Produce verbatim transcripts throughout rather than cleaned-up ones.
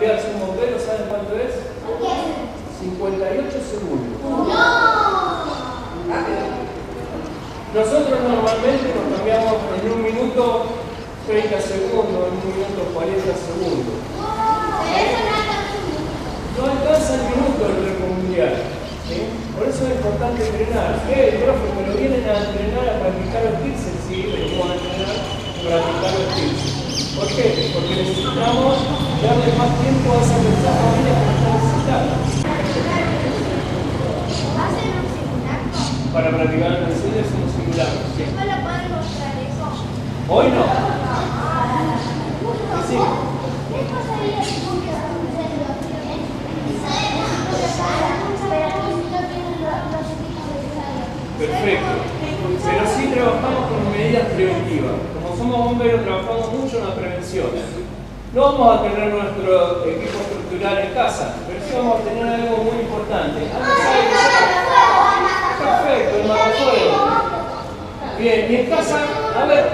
cambiar su bombero, ¿saben cuánto es? cincuenta y ocho segundos. ¡No! Nosotros normalmente nos cambiamos en un minuto trinta segundos, en un minuto cuarenta segundos. No alcanza el minuto el recomundial. ¿Eh? Por eso es importante entrenar. ¿Qué? El profe, pero vienen a entrenar a practicar los píxeles. Sí, venimos a entrenar a practicar los píxeles. ¿Por qué? Porque necesitamos darle más tiempo a esas familias que están necesitando. ¿Hacen un simulacro? Para practicar el ensayo es un simulacro. ¿Sí? ¿No le pueden mostrar eso? Hoy no. Sí. ¿Qué pasaría si cumples con un ensayo? ¿Ensayo? ¿No le pagan? ¿Pero si no tienen los tipos de ensayo? Perfecto. Pero sí trabajamos con medidas preventivas. Como somos bomberos, trabajamos mucho en la prevención. No vamos a tener nuestro equipo estructural en casa, pero sí vamos a tener algo muy importante. Perfecto, el matafuego. Bien, y en casa, a ver,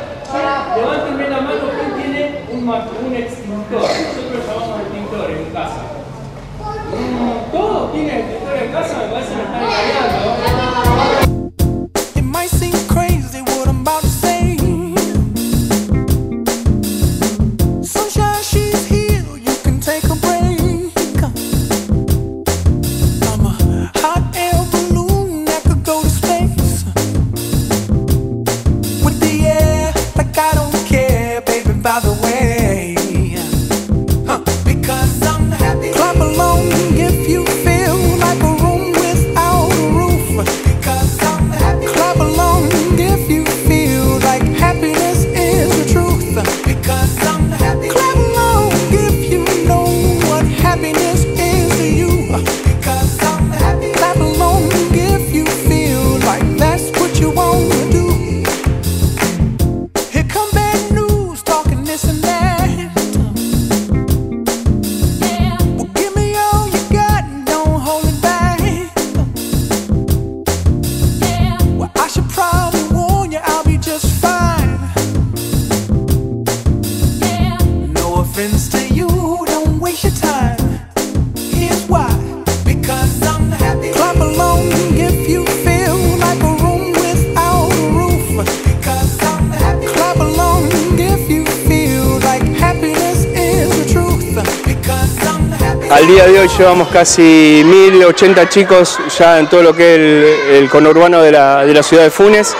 levántenme la mano, ¿quién tiene un, un extintor? Nosotros llamamos extintor en casa. ¿Todos tienen extintor en casa? Me parece que están engañando. Al día de hoy llevamos casi mil ochenta chicos ya en todo lo que es el, el conurbano de la, de la ciudad de Funes,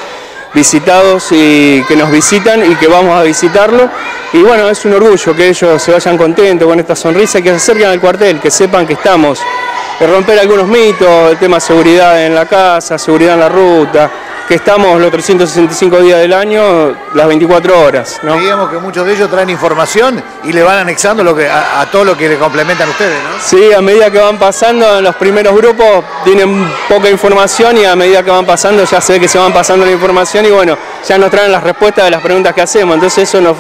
visitados y que nos visitan y que vamos a visitarlo. Y bueno, es un orgullo que ellos se vayan contentos con esta sonrisa y que se acerquen al cuartel, que sepan que estamos. Romper algunos mitos, el tema seguridad en la casa, seguridad en la ruta, que estamos los trescientos sesenta y cinco días del año, las veinticuatro horas, ¿no? Digamos que muchos de ellos traen información y le van anexando lo que, a, a todo lo que le complementan ustedes, ¿no? Sí, a medida que van pasando, en los primeros grupos tienen poca información y a medida que van pasando ya se ve que se van pasando la información y bueno, ya nos traen las respuestas de las preguntas que hacemos, entonces eso nos,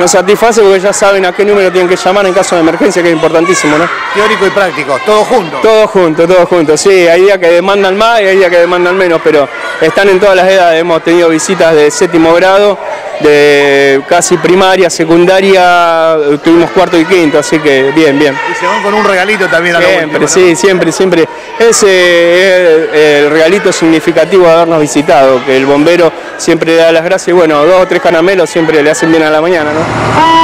nos satisface porque ya saben a qué número tienen que llamar en caso de emergencia, que es importantísimo, ¿no? Teórico y práctico, todo junto. Todo junto, todo junto, sí, hay días que demandan más y hay días que demandan menos, pero están en todas las edades, hemos tenido visitas de séptimo grado, de casi primaria, secundaria, tuvimos cuarto y quinto, así que bien, bien. Y se van con un regalito también a la última, ¿no? Sí, siempre, siempre. Ese es el regalito significativo de habernos visitado, que el bombero siempre le da las gracias y bueno, dos o tres caramelos siempre le hacen bien a la mañana, ¿no?